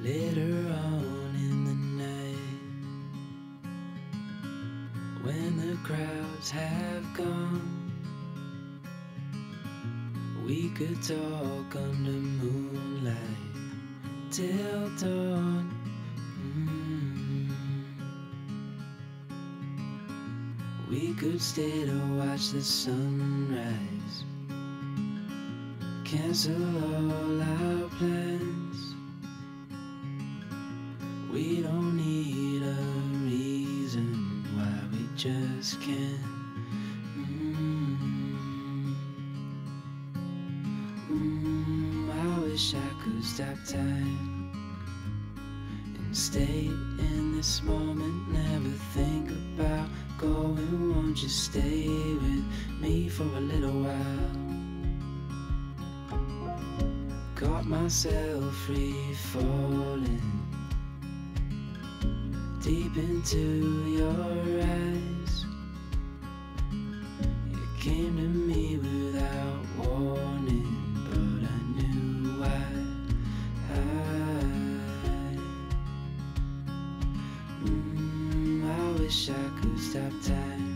Later on in the night, when the crowds have gone, we could talk under moonlight till dawn. We could stay to watch the sunrise, cancel all our plans. We don't need a reason why, we just can't. I wish I could stop time and stay in this moment, never think about going. Won't you stay with me for a little while? Caught myself free falling deep into your eyes. You came to me without warning, but I knew why. I wish I could stop time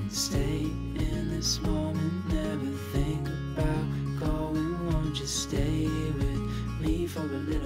and stay in this moment, never think about going. Won't you stay with me for a little